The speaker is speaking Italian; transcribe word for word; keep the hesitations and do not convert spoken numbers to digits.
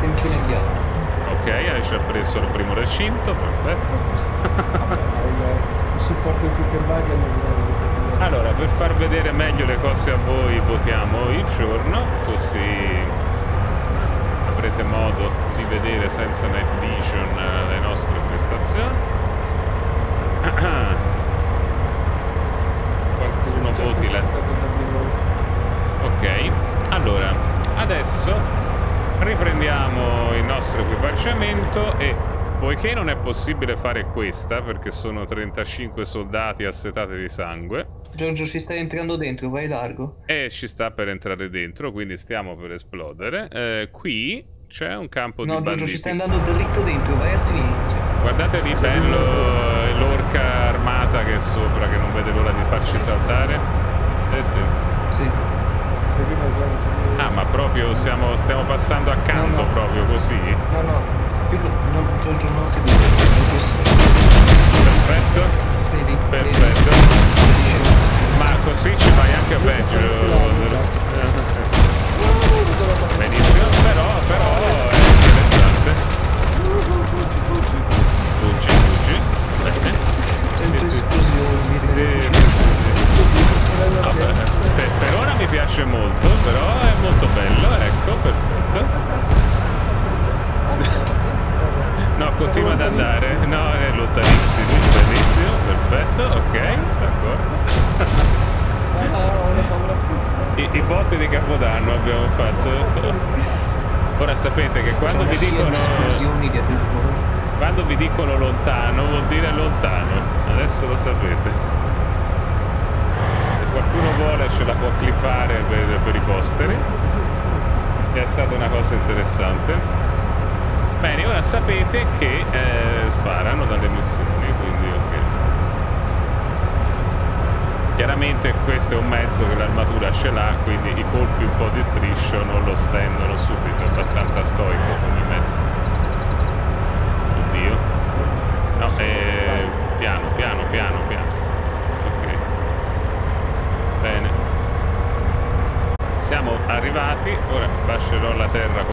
sempre indietro. Ok, Aisha ha preso il primo recinto, perfetto. Il supporto più che varia non è... Allora, per far vedere meglio le cose a voi votiamo il giorno, così avrete modo di vedere senza night vision le nostre prestazioni. Qualcuno voti la... Ok, allora adesso riprendiamo il nostro equipaggiamento e poiché non è possibile fare questa perché sono trentacinque soldati assetati di sangue. Giorgio, ci stai entrando dentro, vai largo. E ci sta per entrare dentro, quindi stiamo per esplodere. Eh, qui c'è un campo no, di Giorgio, banditi. No, Giorgio, ci stai andando dritto dentro, vai a sinistra. Guardate lì bello l'orca armata che è sopra, che non vede l'ora di farci saltare. Eh sì. Sì. Ah, ma proprio siamo, stiamo passando accanto, no, no. Proprio così? No, no, più, no Giorgio non si può. Perfetto, vedi, perfetto. Vedi. Ma così ci vai anche peggio. Benissimo, però, però è interessante. Fuggi, fuggi. Sempre esplosioni. Per ora mi piace molto, però è molto bello, ecco, perfetto. No, continua ad andare, no, è lontanissimo, bellissimo, perfetto, ok, d'accordo. I, i botti di Capodanno abbiamo fatto. Ora sapete che quando vi dicono... Quando vi dicono lontano vuol dire lontano, adesso lo sapete. Qualcuno vuole ce la può clippare per, per i posteri. È stata una cosa interessante. Bene, ora sapete che eh, sparano dalle missioni, quindi ok. Chiaramente questo è un mezzo che l'armatura ce l'ha, quindi i colpi un po' di striscio non lo stendono subito, è abbastanza stoico come mezzo. Oddio. No, eh, piano, piano, piano, piano. Bene, siamo arrivati, ora lascerò la terra